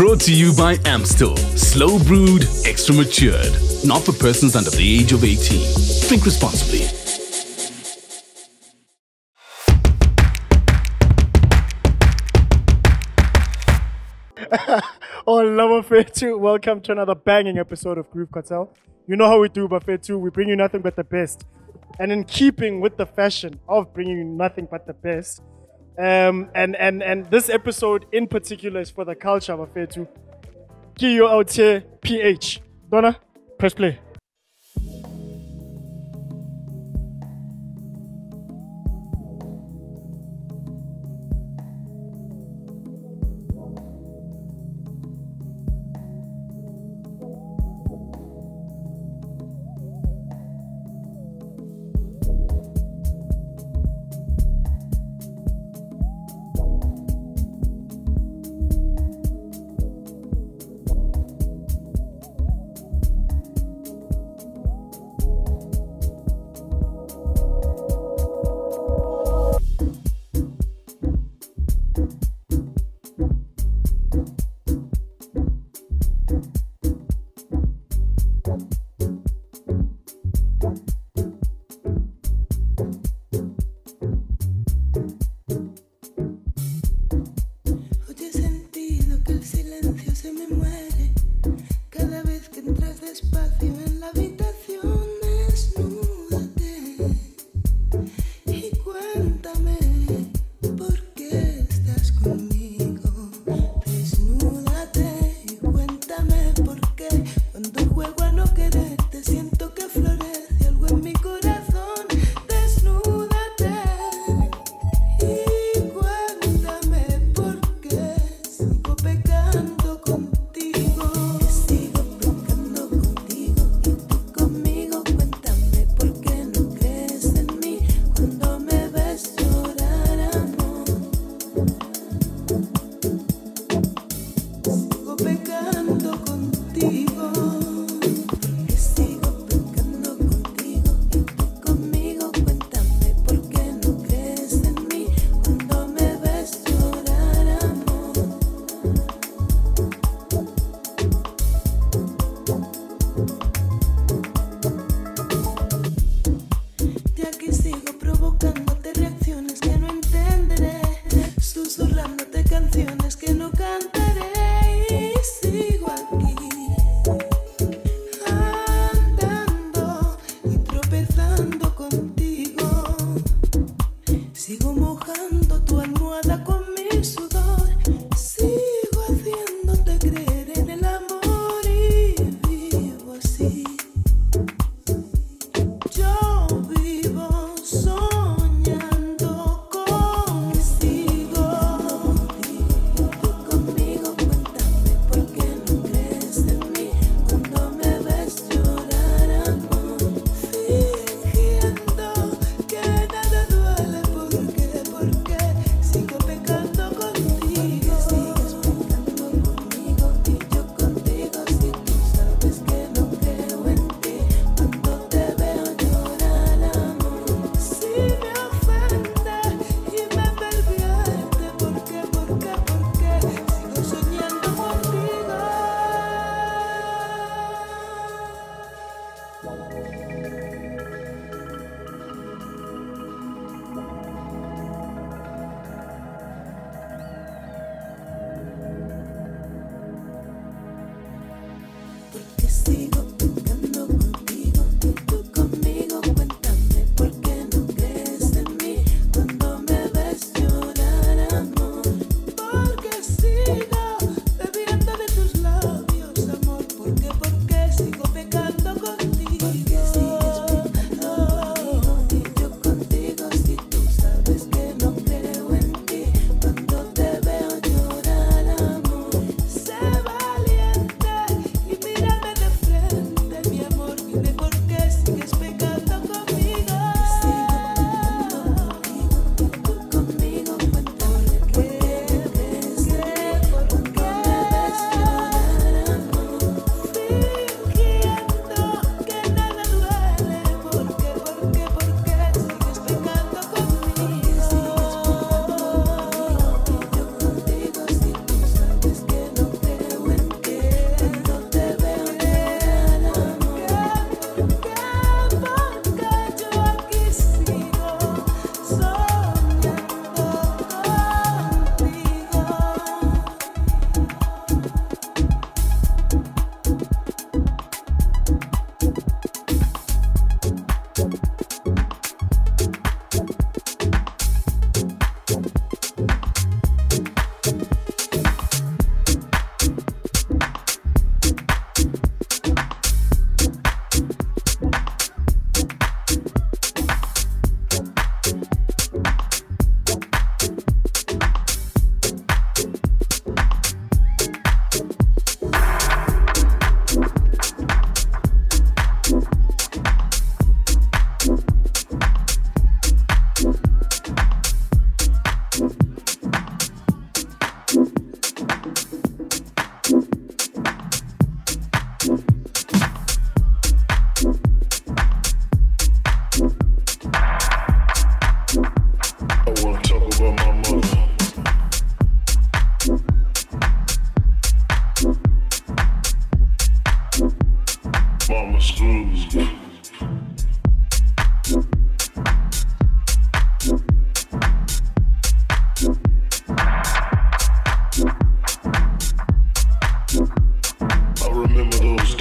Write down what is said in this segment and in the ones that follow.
Brought to you by Amstel. Slow brewed, extra matured. Not for persons under the age of 18. Drink responsibly. Oh, love Fetu. Welcome to another banging episode of Groove Cartel. You know how we do, but Fetu, we bring you nothing but the best. And in keeping with the fashion of bringing you nothing but the best, and this episode in particular is for the culture of Fetu. Kiyo out here, PH Donna, press play.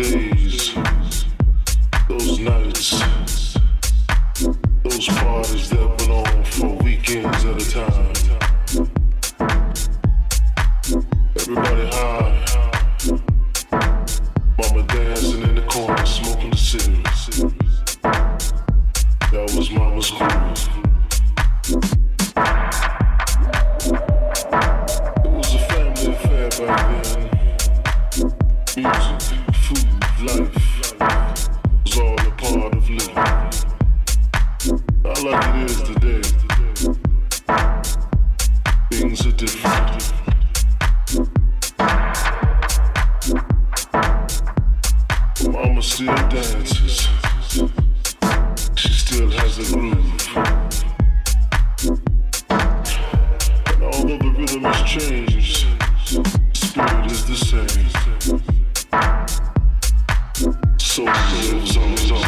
days, those nights, those parties that went on for weekends at a time. Everybody high, mama dancing in the corner, smoking the cigarettes. That was mama's groove. It was a family affair back then. Music, food, life was all a part of living. Not like it is today. Things are different. Mama still dances. She still has a groove. And although the rhythm has changed, the spirit is the same. So lives on his own.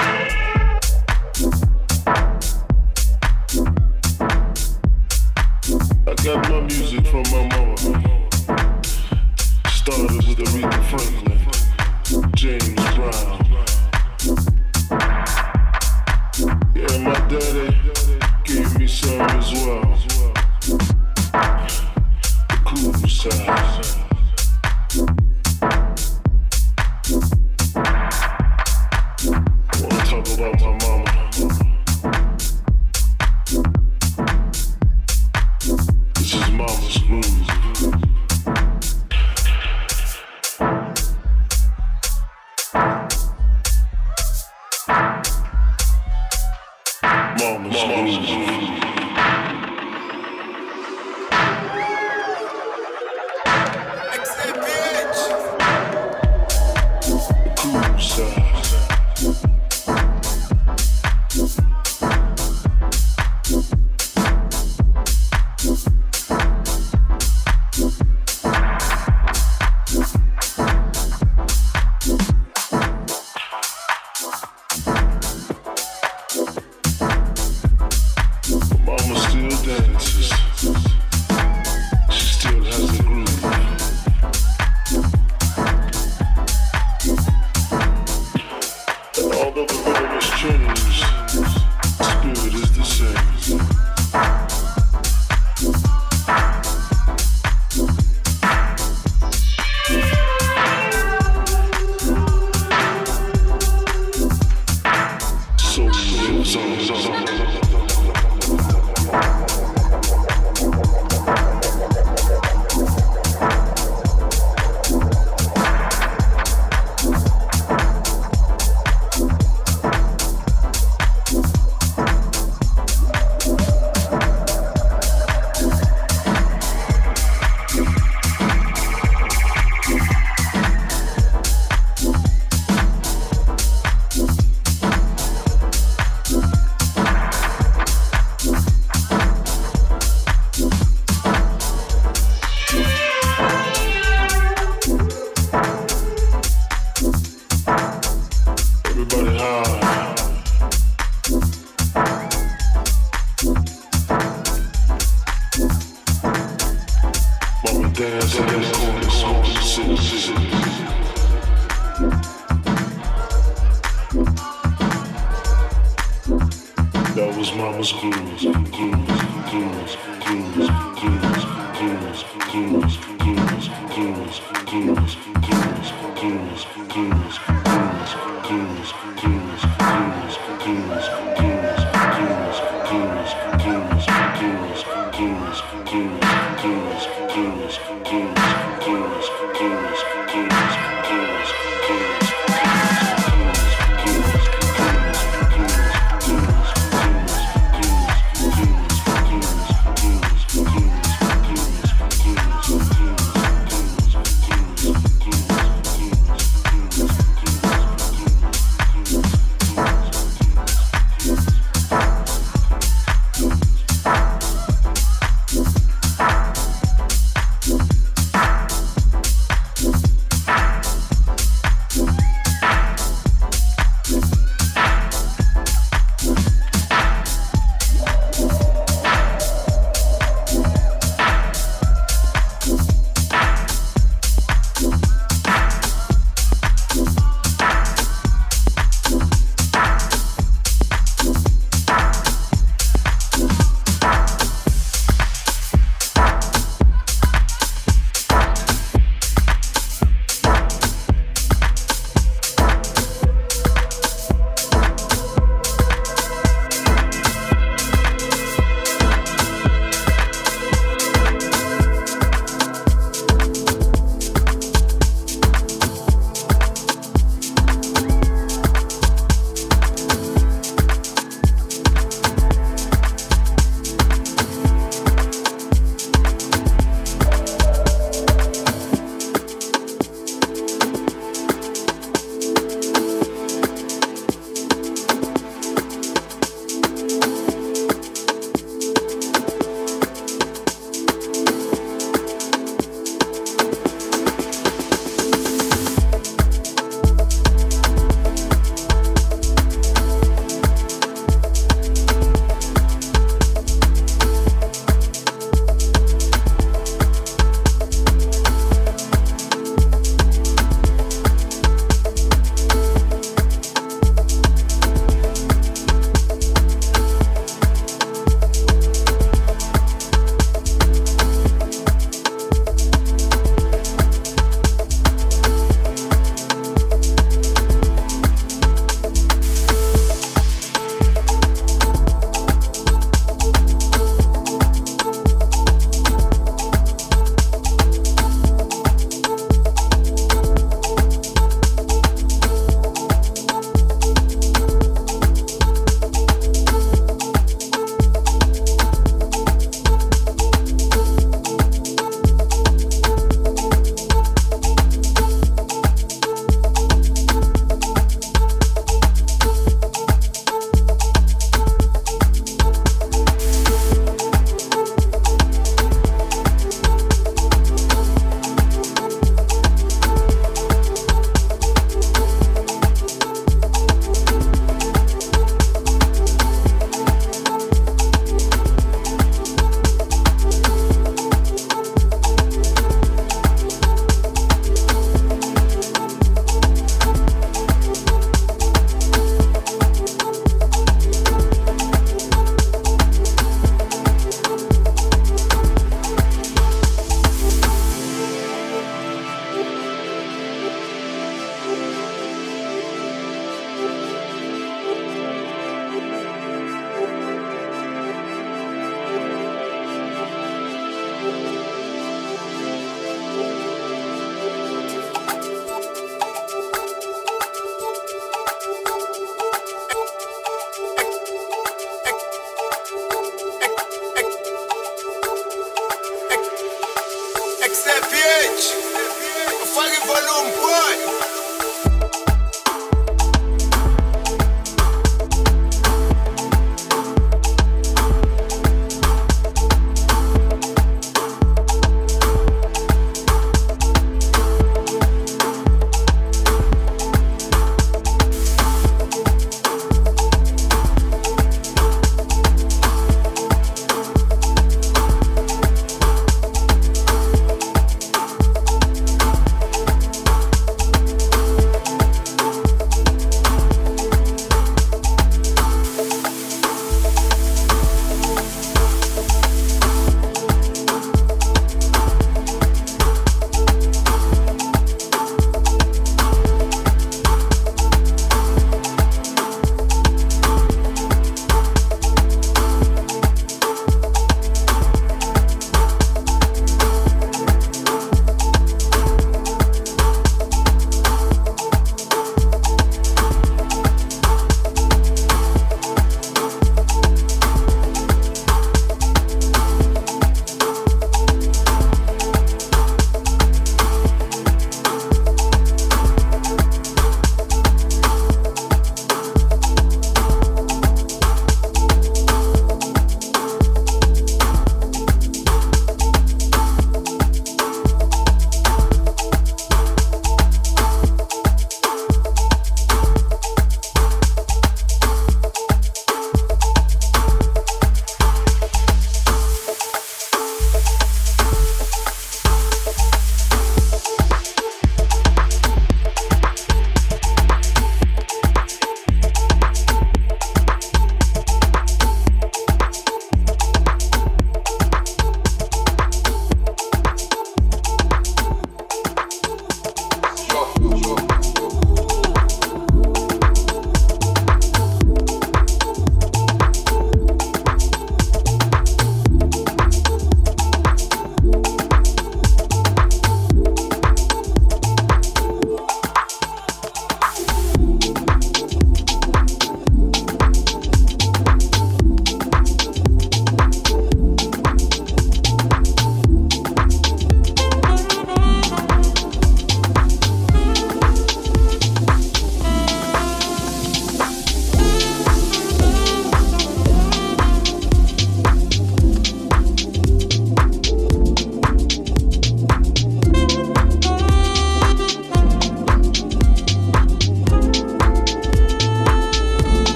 Yes.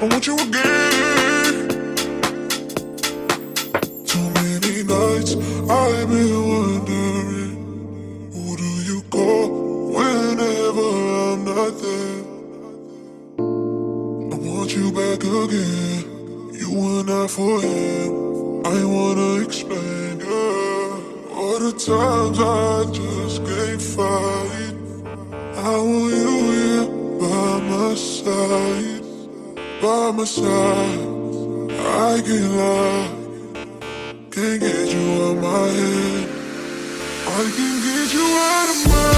I want you again. Too many nights I've been wondering, who do you call whenever I'm not there? I want you back again. You were not for him. I wanna explain, yeah. All the times I just can't fight. I want you here by my side. By my side, I can't lie. Can't get you out my head. I can get you out of my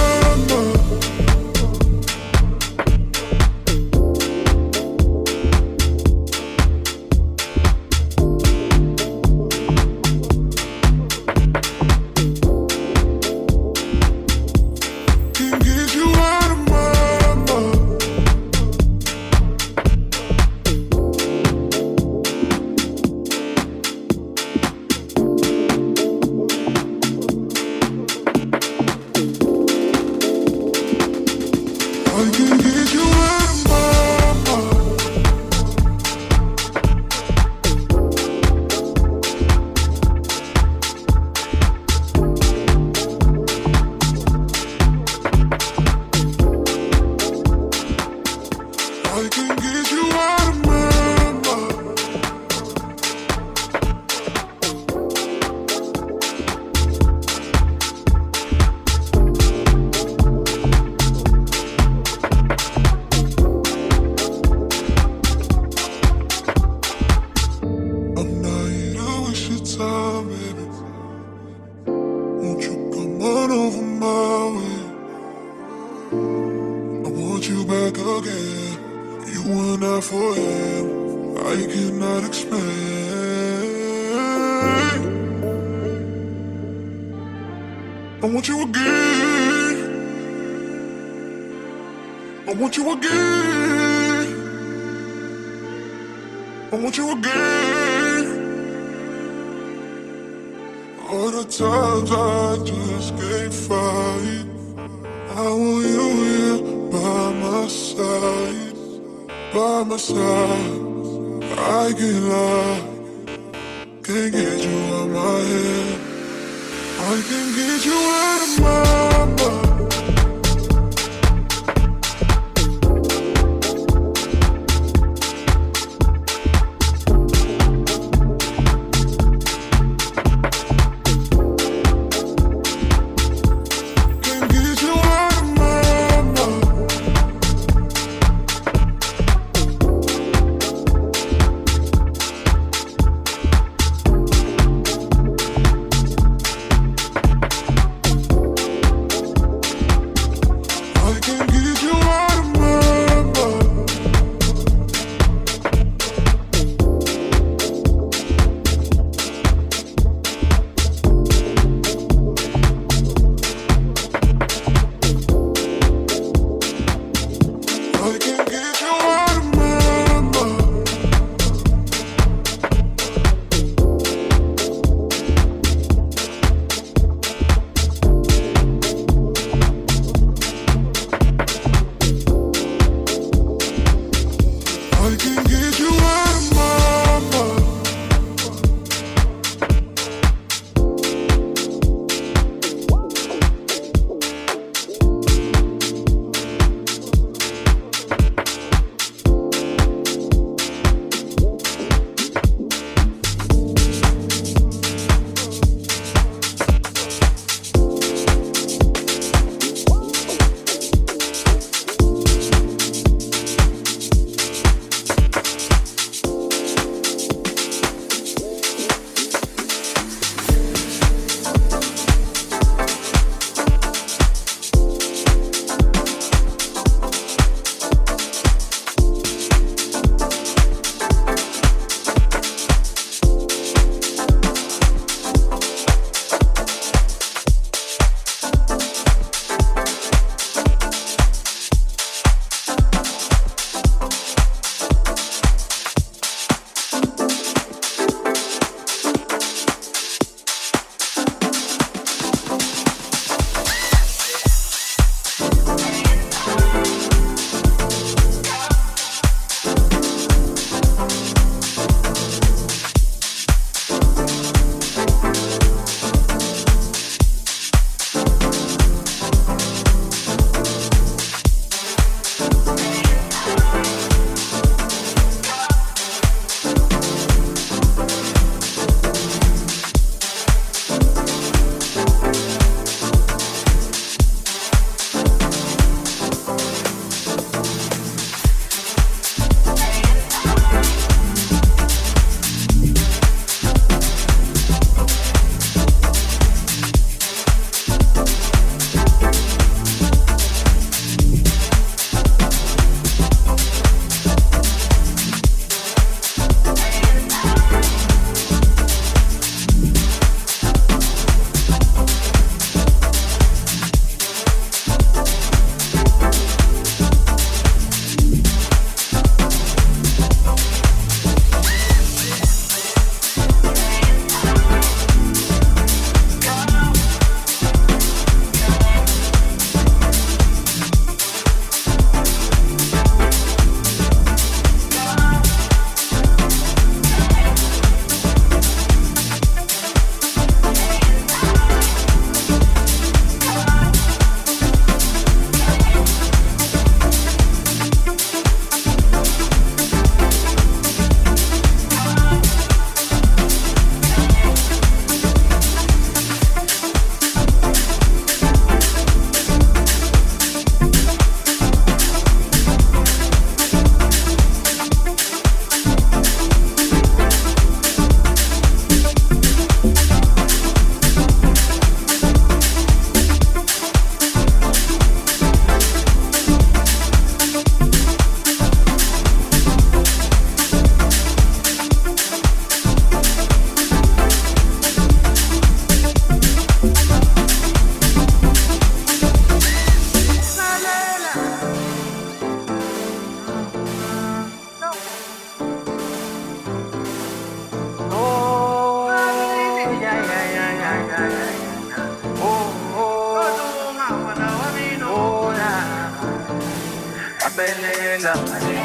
Belenga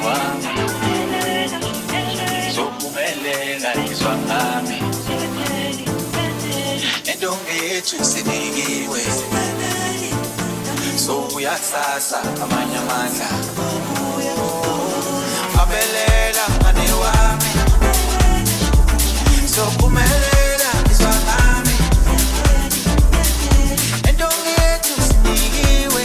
wa sokubelenga izwa ami endonge yethu sidikiwe sokuyasasa amanye amandla abelela ngane wami sokumelela izwa ami endonge yethu sidikiwe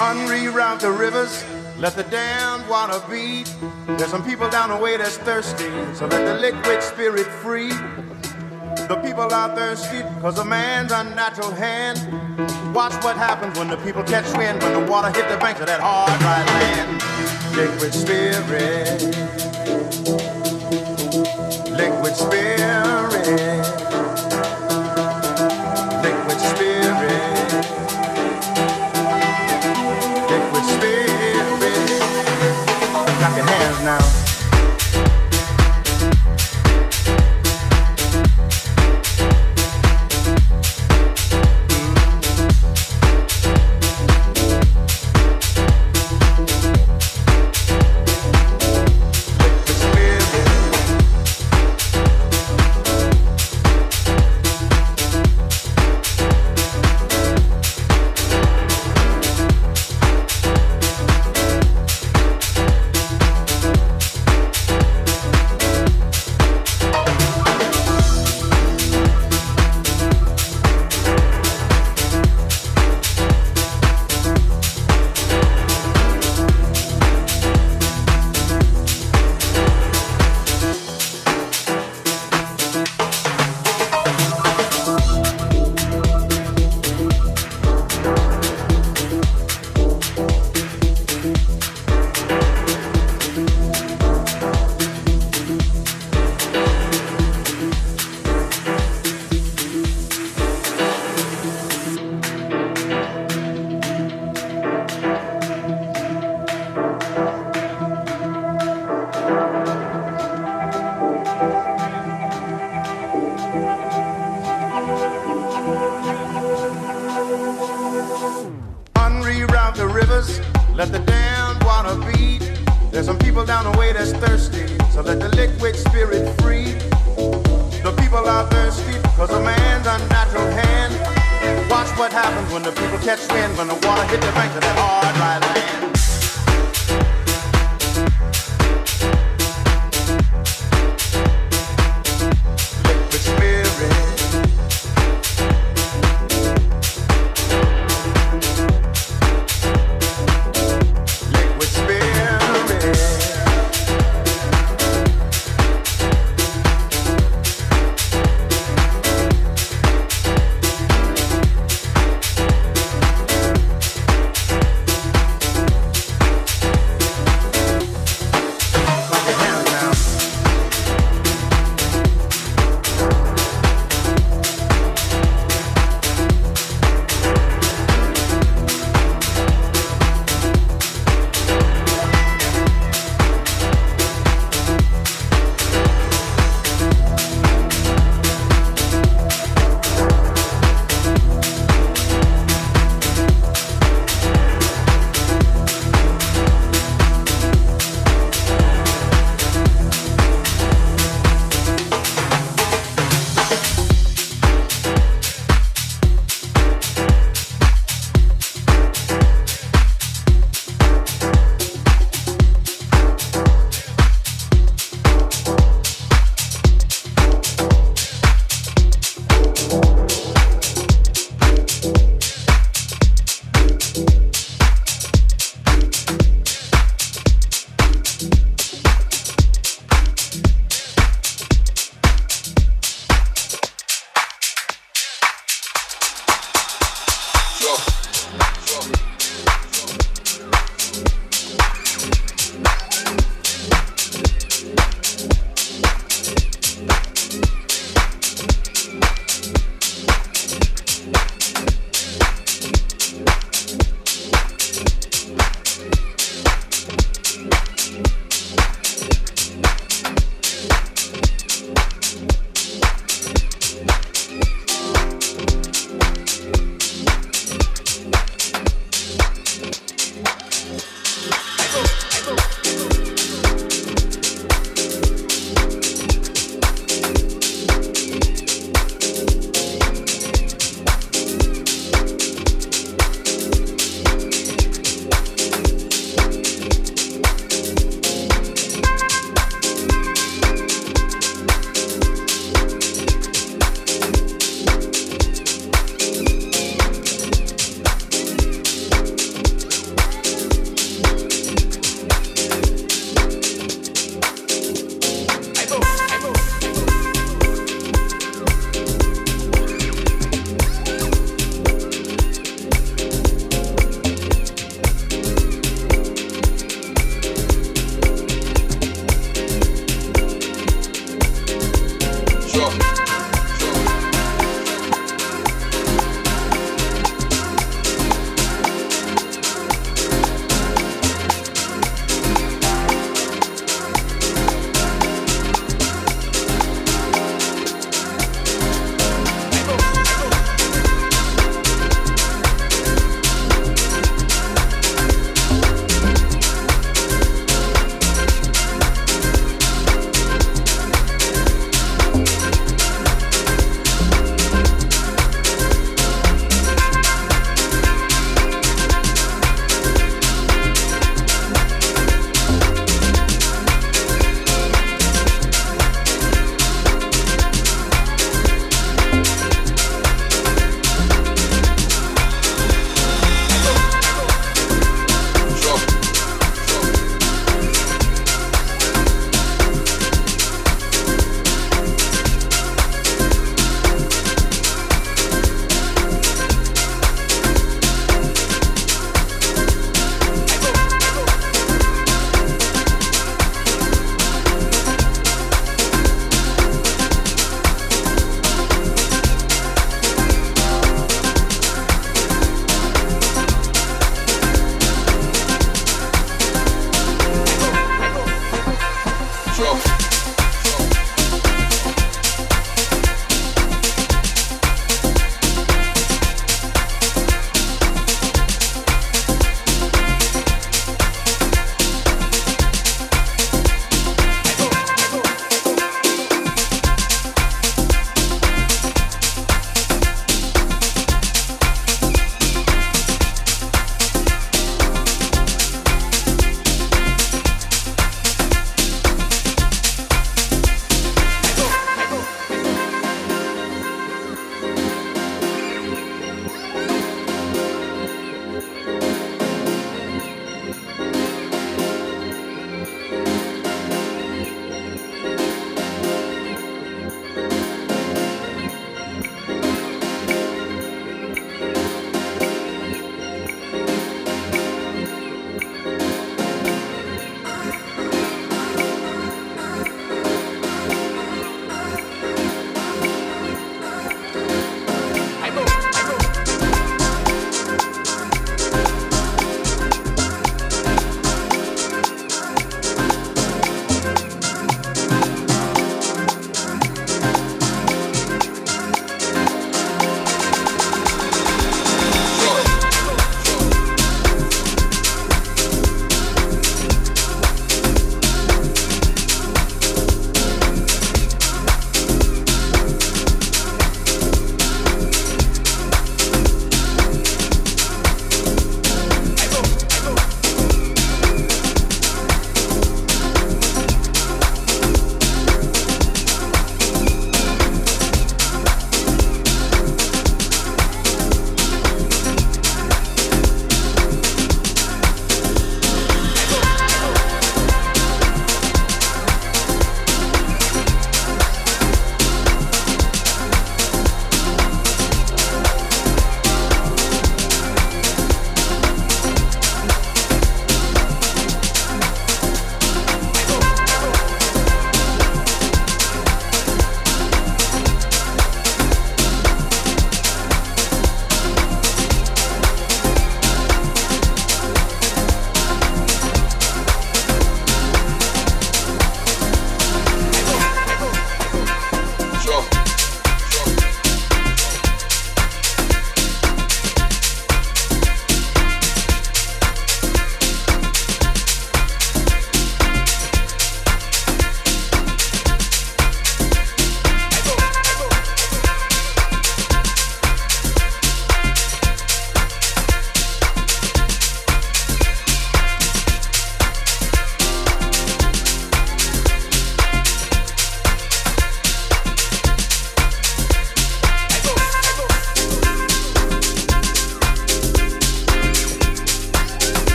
Unreroute the rivers, let the damned water beat. There's some people down the way that's thirsty, so let the liquid spirit free. The people are thirsty because of man's unnatural hand. Watch what happens when the people catch wind, when the water hit the banks of that hard, dry land. Liquid spirit, liquid spirit.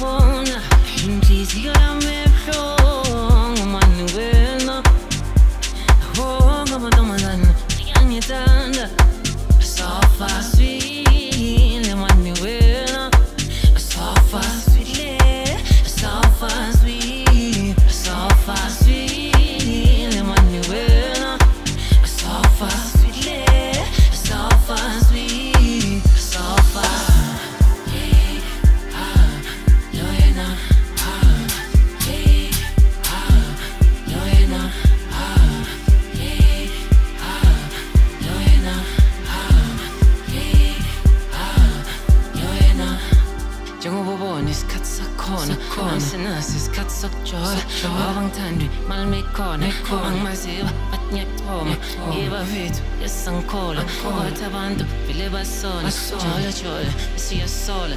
bona, hindi siya mepsong manuena. Oh, kama tomadan, yan yatanda. So far sweet, manuena. So far sweet, so far sweet, so far sweet, manuena. So far sweet, so far sweet, so far. Sakon, sinasis kat sakjor, babang tandri malmekon, ang masib at nyetom, iba fit isang kola, katabanto pilibason, chola chola siya sola.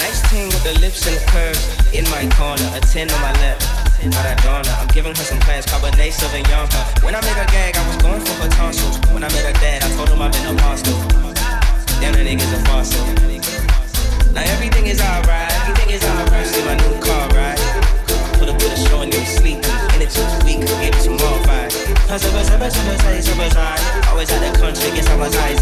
Nice thing with the lips and the curves in my corner, a 10 on my left. that Donna. I'm giving her some plans, Cabernet Sauvignon. When I made her gag, I was going for her tonsils. When I met her dad, I told him I've been a monster. Damn, that nigga's a fossil. Now everything is alright, everything is alright. See my new car, right? Put up to the show and you sleep. And it's just weak, get some more vibe. Cause it was I always out the country, guess I was I.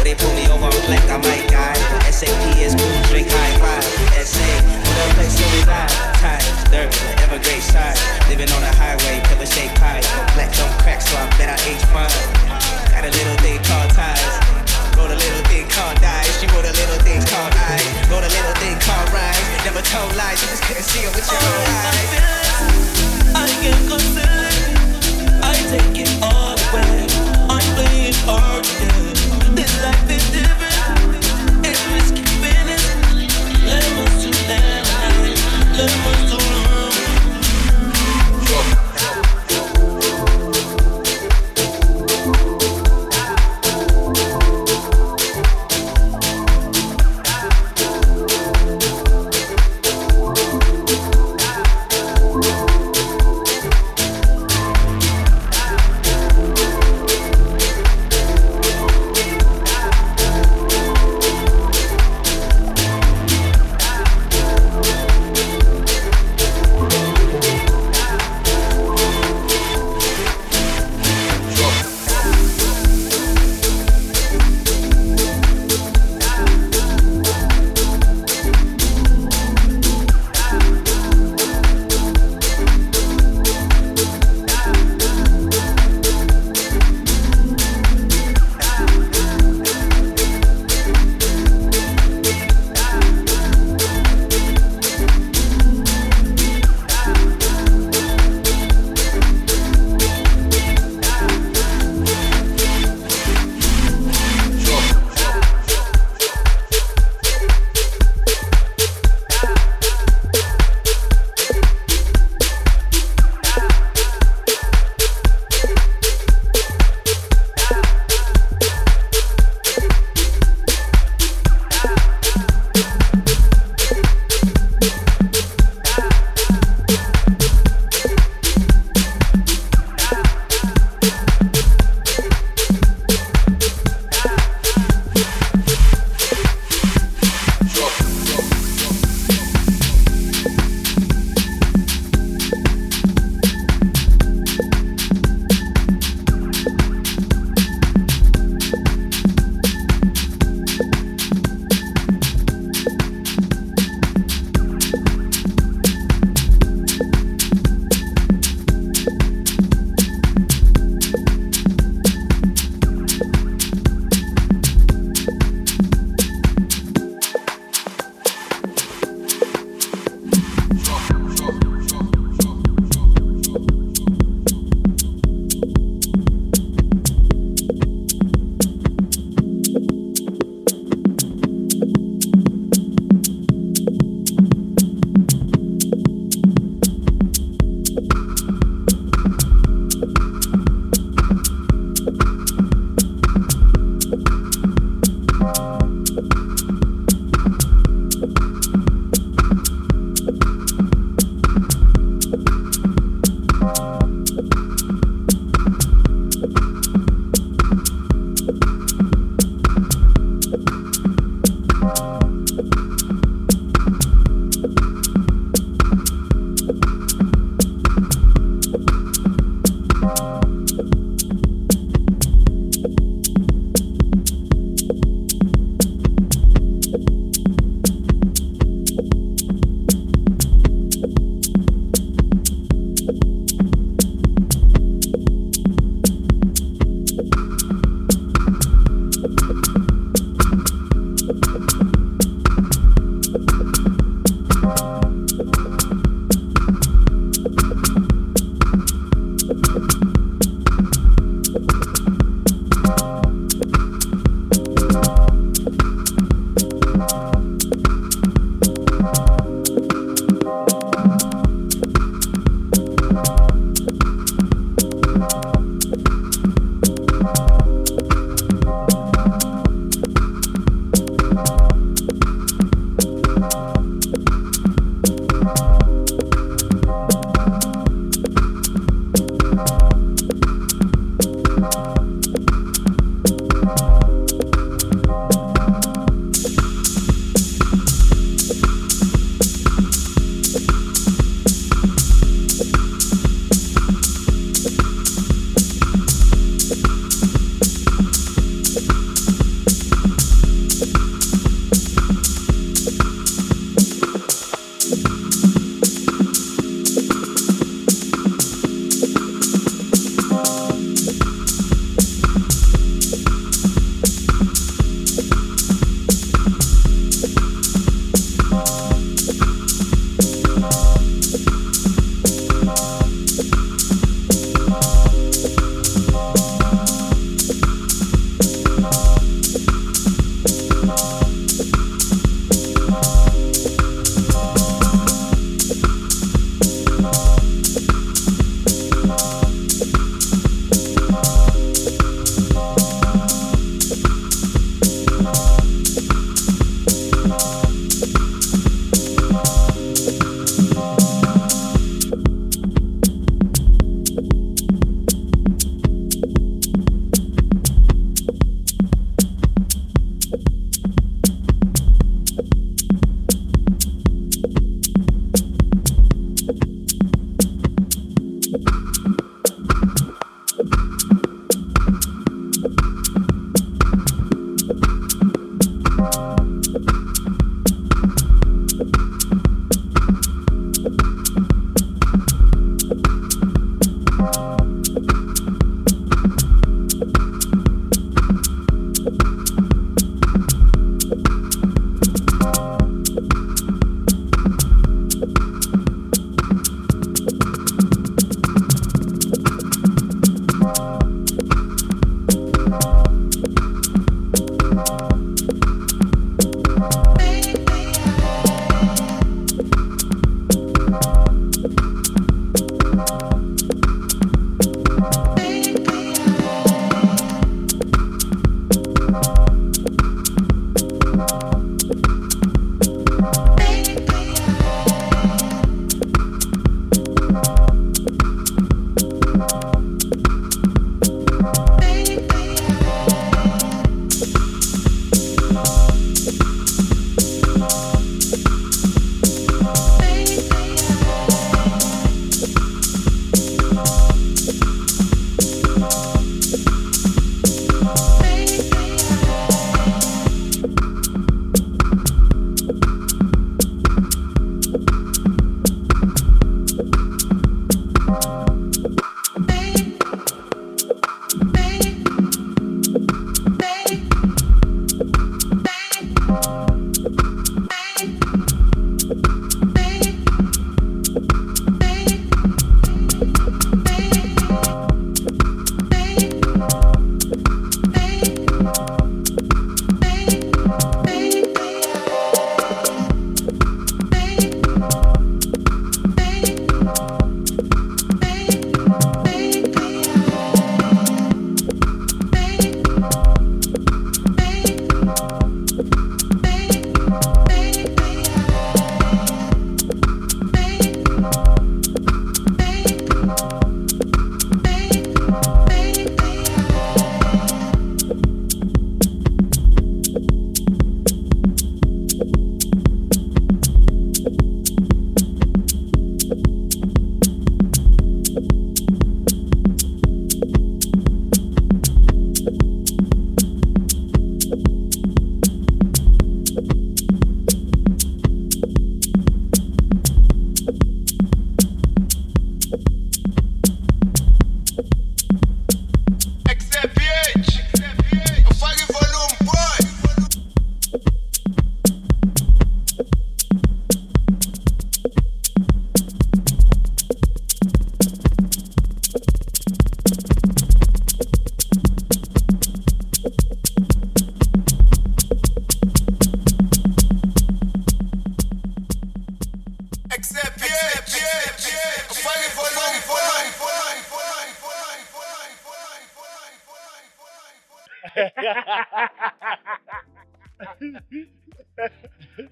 When they pull me over, I'm black, I might die. SAP is cool, drink high five. SA. The place where we lie, tight, dirt, ever great side. Living on a highway, pepper shake pie. Black don't crack, so I bet I age fine. Got a little thing called ties. Wrote a little thing called dies. She wrote a little thing called eyes. Wrote a little thing called rhymes. Never told lies, you just couldn't see her with your own eyes. I get concerned, I take it all away. I'm playing hard again. This life is different, it's risky business. Levels too loud. Levels too long.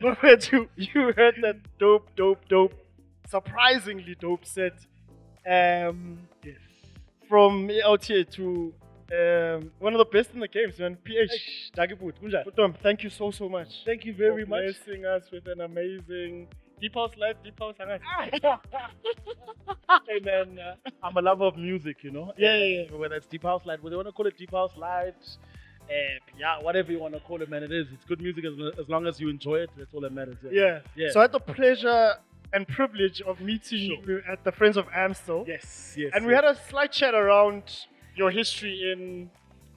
But you heard that dope, surprisingly dope set. Yes. From out here to one of the best in the games, man. PH Donna, thank you so much. Thank you very much for blessing us with an amazing Deep House Live, Deep House Hangout. Hey man, I'm a lover of music, you know. Yeah. Whether it's Deep House Live, whether you want to call it Deep House Live, whatever you want to call it, man, it is. It's good music as long as you enjoy it. That's all that matters. Yeah. So I had the pleasure and privilege of meeting you at the Friends of Amstel. Yes. And we had a slight chat around your history in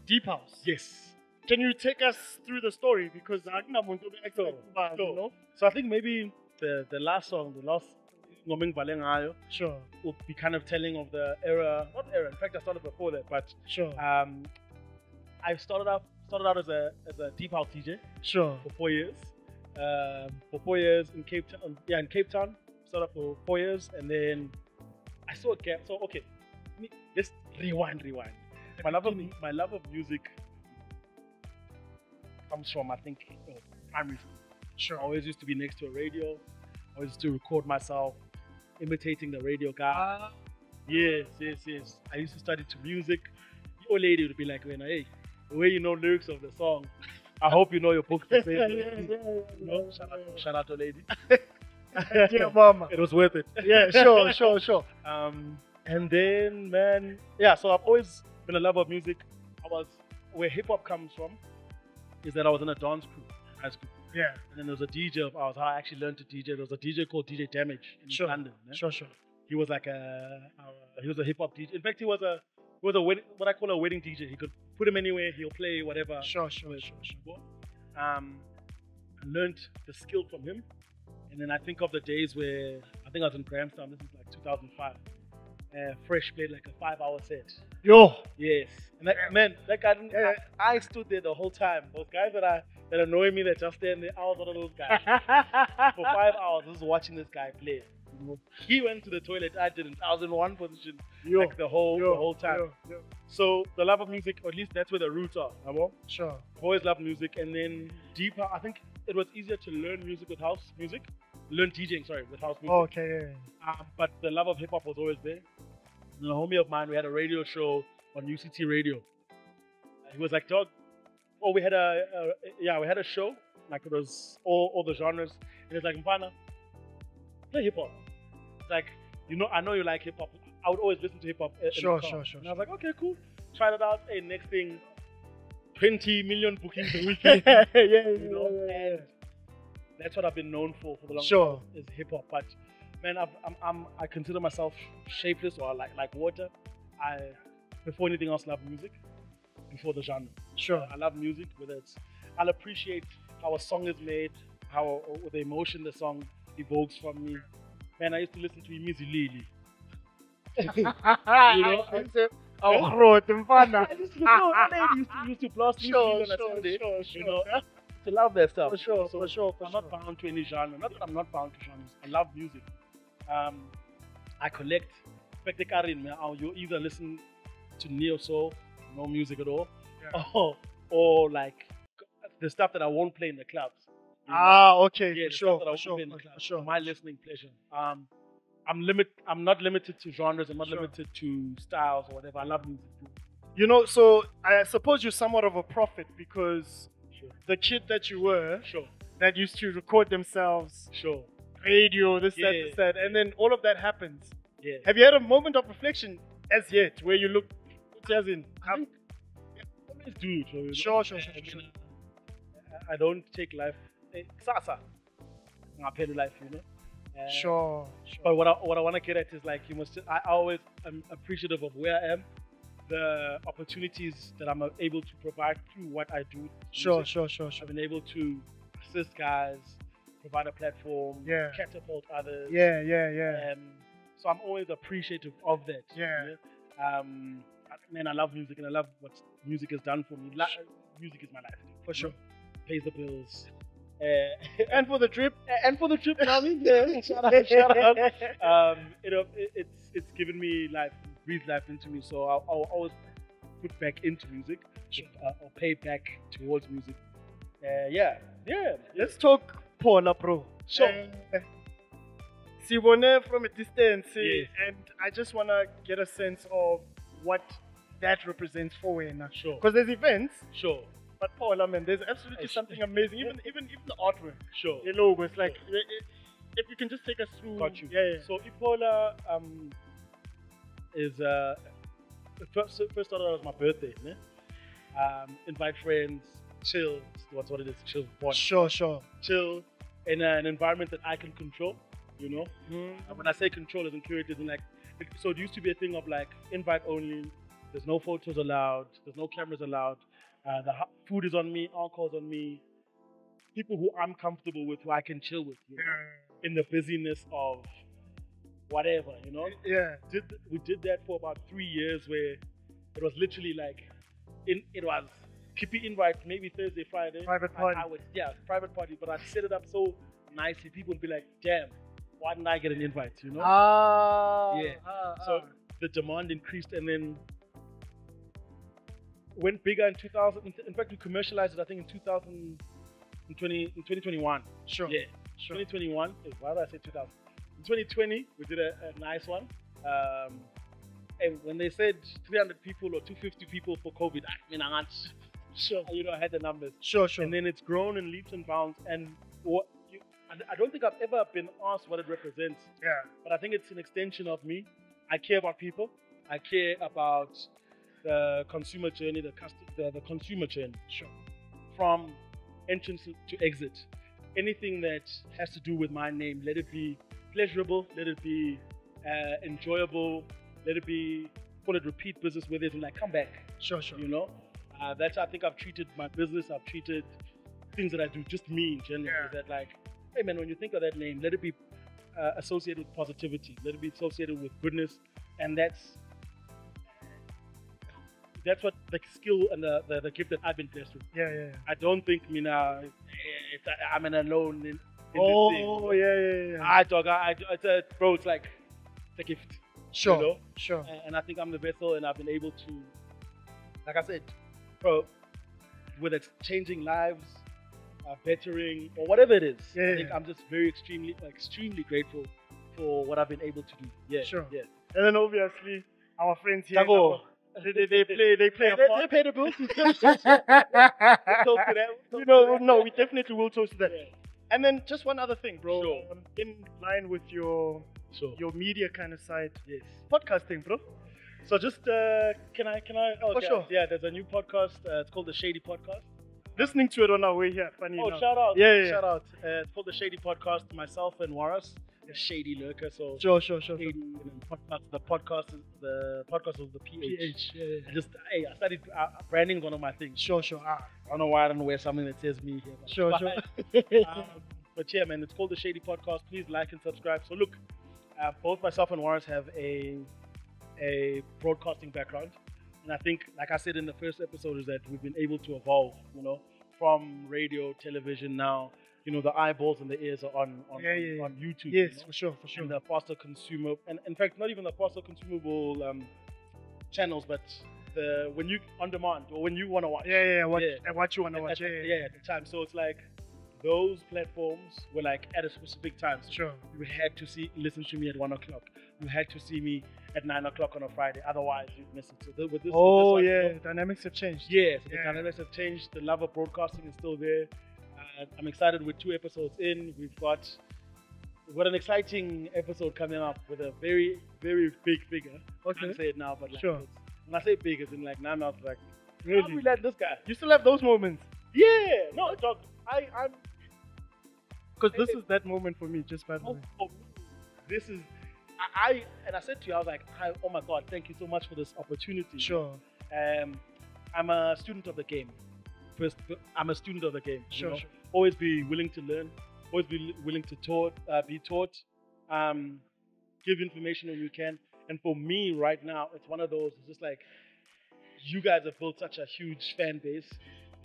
Deep House. Yes. Can you take us through the story? Because I don't know. So I think maybe the last song, the last Ngomeng Balengayo, sure, will be kind of telling of the era, not era, in fact I started before that, but sure. I started out as a deep house DJ, sure, for 4 years. In Cape Town, started up for 4 years, and then I saw a gap. So okay, let's rewind. My love of music comes from, I think, primary school. Sure. I always used to be next to a radio. I always used to record myself imitating the radio guy. Yes. I used to study to music. The old lady would be like, hey, the way you know lyrics of the song, I hope you know your book to say. No, shout out to lady. Dear mama. It was worth it. Yeah, sure. And then, man, so I've always been a lover of music. Where hip-hop comes from is that I was in a dance group in high school. Yeah. And then there was a DJ of ours, how I actually learned to DJ. There was a DJ called DJ Damage in London. Yeah? Sure. He was like he was a hip hop DJ. In fact, he was a what I call a wedding DJ. He could put him anywhere, he'll play whatever. Sure. I learned the skill from him. And then I think of the days where, I think I was in Grahamstown, this is like 2005. Fresh played like a 5-hour set. Yo! Yes. And I stood there the whole time. Those guys that annoy me, that just stand there, I was one of those guys. For 5 hours, just watching this guy play. He went to the toilet, I didn't. I was in one position like the whole time. Yo. So the love of music, or at least that's where the roots are. Sure. I've always loved music, and then deeper, I think it was easier to learn music with house music. Learn DJing, sorry, with house music. Okay. But the love of hip-hop was always there. And a homie of mine, we had a radio show on UCT radio. He was like, dog, we had a show, like it was all the genres. And it's like, Mpana, play hip-hop. It's like, I know you like hip-hop. I would always listen to hip-hop. Sure. And I was like, okay, cool. Tried it out. Hey, next thing, 20 million bookings a weekend. And that's what I've been known for the long time, is hip-hop. But man, I consider myself shapeless, or like water. Before anything else, love music. Before the genre. Sure. I love music, I'll appreciate how a song is made, how the emotion the song evokes from me. Man, I used to listen to Imizu Lili. I used to blast music on a Sunday. To love their stuff. For sure. I'm not bound to any genre. Not that I'm not bound to genres. I love music. I collect. You either listen to neo soul, no music at all, or like the stuff that I won't play in the clubs. Sure. My listening pleasure. I'm not limited to genres. I'm not limited to styles or whatever. I love music too. So I suppose you're somewhat of a prophet, because the kid that you were, that used to record themselves, radio, this, that, and then all of that happens. Yeah. Have you had a moment of reflection as yet, where you look, as in, always do it. Sure. I don't take life, I pay the life, Sure. But what I want to get at is like, I always am appreciative of where I am, the opportunities that I'm able to provide through what I do. Sure. I've been able to assist guys, provide a platform, catapult others. Yeah. So I'm always appreciative of that. Man, I love music, and I love what music has done for me. Music is my life. For sure. Pays the bills. And for the trip. You know what I mean? Yeah. Shout out. It's given me life. Breathe life into me, so I'll always put back into music, or pay back towards music. Yeah. Let's talk porn, bro. Sure. Sibone from a distance, and I just want to get a sense of what that represents for wena. Sure. Because there's events. Sure. But Paula, man, there's absolutely something amazing. Even the artwork. Sure. The logo. It's like, if you can just take us through. Got you. Yeah. So Ipola is first thought was my birthday. Né? Invite friends, chill. That's what it is. Chill. Born. Sure. Chill in an environment that I can control. You know. Mm-hmm. And when I say control, isn't curated, like so. It used to be a thing of like invite only. There's no photos allowed. There's no cameras allowed. The food is on me, alcohol's on me. People who I'm comfortable with, who I can chill with, you know, in the busyness of whatever, you know? Yeah. We did that for about 3 years where it was literally like, it was kippy invite, maybe Thursday, Friday. Private party. Private party, but I set it up so nicely. People would be like, damn, why didn't I get an invite, you know? So the demand increased and then went bigger in 2000. In fact, we commercialized it, I think, in 2021. Sure. Yeah. Sure. 2021. Why did I say 2000? In 2020, we did a nice one. And when they said 300 people or 250 people for COVID, I mean, I'm not sure. You know, I had the numbers. Sure. And then it's grown in leaps and bounds. And I don't think I've ever been asked what it represents. Yeah. But I think it's an extension of me. I care about people. I care about the consumer journey, the consumer journey. Sure. From entrance to exit. Anything that has to do with my name, let it be pleasurable, let it be enjoyable, let it be, call it repeat business, where there's like, come back. Sure. You know? That's, I think I've treated my business, I've treated things that I do, just me in general. Yeah. Is that like, hey man, when you think of that name, let it be associated with positivity, let it be associated with goodness, and that's what the skill and the gift that I've been blessed with. Yeah. I don't think, I'm an alone in this thing. Oh, yeah. It's like, it's a gift. Sure, you know? Sure. And I think I'm the vessel, and I've been able to, like I said, bro, whether it's changing lives, bettering, or whatever it is, I think I'm just very extremely grateful for what I've been able to do. Yeah, sure. Yeah. And then obviously, our friends here. They play a part. They pay the bills. We definitely will toast to that. Yeah. And then just one other thing, bro. Sure. In line with your media kind of side. Yes. Podcasting, bro. So just can I? Oh, okay. Sure. Yeah, there's a new podcast. It's called The Shady Podcast. Listening to it on our way here. Funny enough. Shout out! Yeah. Shout out! It's called The Shady Podcast. Myself and Waris. A shady lurker, so sure. The podcast was the PH. I studied branding, one of my things. Sure. I don't know why I don't wear something that says me here. But sure. But yeah, man, it's called The Shady Podcast. Please like and subscribe. So look, both myself and Waris have a broadcasting background, and I think, like I said in the first episode, is that we've been able to evolve, you know, from radio, television now. You know, the eyeballs and the ears are on YouTube. Yes, you know? For sure. And the faster consumer, and in fact, not even the faster consumable channels, but when you on demand or when you want to watch. What you want to watch. At the time. So it's like those platforms were like at a specific time. So sure. You had to listen to me at 1 o'clock. You had to see me at 9 o'clock on a Friday. Otherwise, you'd miss it. So dynamics have changed. Yes, yeah. The dynamics have changed. The love of broadcasting is still there. I'm excited. With 2 episodes in, we've got an exciting episode coming up with a very, very big figure. Okay. I can't say it now, but like, sure. When I say big, it's in like 9 months. Like, really? How do we let this guy? You still have those moments? Yeah. No, dog. I'm because this is that moment for me. Just by the way. Oh, this is. I said to you, I was like, oh my God, thank you so much for this opportunity. Sure. I'm a student of the game. Sure, you know? Sure. Always be willing to learn. Always be willing to be taught. Give information when you can. And for me right now, it's one of those. It's just like you guys have built such a huge fan base.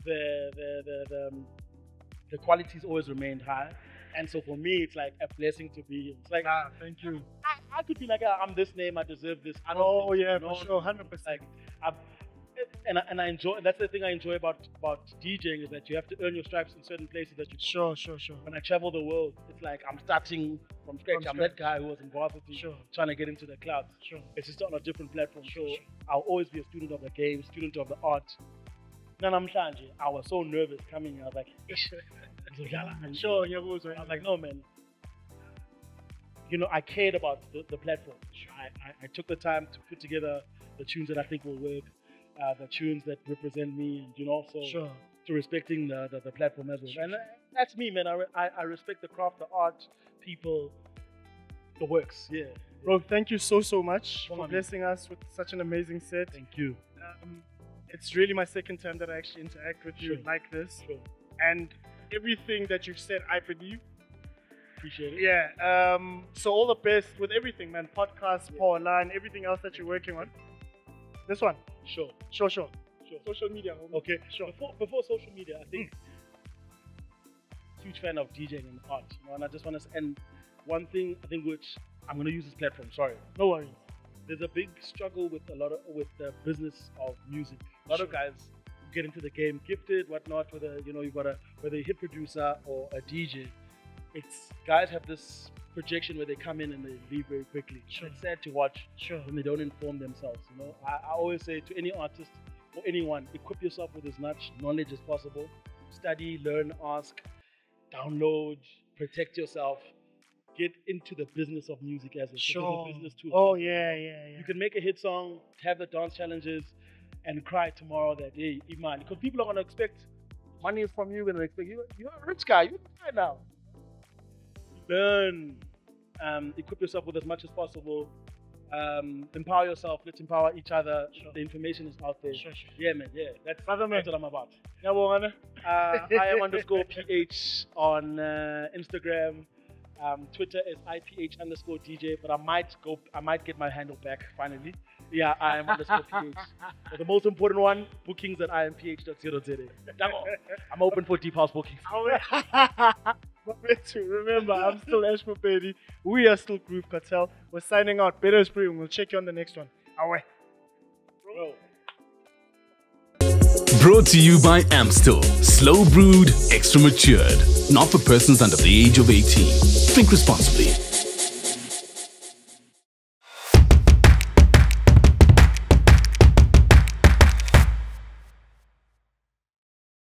The quality's always remained high. And so for me, it's like a blessing to be here. It's like, thank you. I could be like, I'm this name. I deserve this. I don't. Oh yeah, for sure, 100%. Like, And I enjoy. That's the thing I enjoy about DJing, is that you have to earn your stripes in certain places that you. Sure. When I travel the world, it's like I'm starting from scratch. I'm that guy who was in varsity, trying to get into the clouds. Sure. It's just on a different platform. Sure. I'll always be a student of the game, student of the art. I was so nervous coming here. I was like, I was like, no man. You know, I cared about the platform. I took the time to put together the tunes that I think will work. The tunes that represent me, and you know, so to respecting the platform as well. And that's me, man. I respect the craft, the art, people, the works. Yeah. Bro, thank you so much for blessing us with such an amazing set. Thank you. It's really my second time that I actually interact with you like this. Sure. And everything that you've said, I believe. Appreciate it. Yeah. So all the best with everything, man. Podcast, power line, everything else that you're working on. This one. Sure. Social media. Okay. Sure. Before social media, I think huge fan of DJing and art. You know, and I just want to. And one thing I think which I'm going to use this platform. Sorry. No worries. There's a big struggle with with the business of music. A lot of guys get into the game gifted, whatnot. Whether a hit producer or a DJ, it's guys have this projection where they come in and they leave very quickly. Sure. It's sad to watch when they don't inform themselves. You know, I always say to any artist or anyone, equip yourself with as much knowledge as possible. Study, learn, ask, download, protect yourself. Get into the business of music as a business too. Oh yeah. You can make a hit song, have the dance challenges, and cry tomorrow that hey, Iman, because people are gonna expect money from you, and they expect you're a rich guy. You're a guy now. Learn, equip yourself with as much as possible, empower yourself, let's empower each other. Sure. The information is out there. Sure. Yeah, man, yeah. That's what I'm about. Yeah, well, I am _PH on Instagram. Twitter is IPH_DJ, but I might get my handle back finally. Yeah, I am _PH. But the most important one, bookings at imph.co.za. I'm open for deep house bookings. Remember, I'm still Ash Mopedi. We are still Groove Cartel. We're signing out. Better spring. We'll check you on the next one. Awe. Bro. Brought to you by Amstel. Slow brewed, extra matured. Not for persons under the age of 18. Drink responsibly.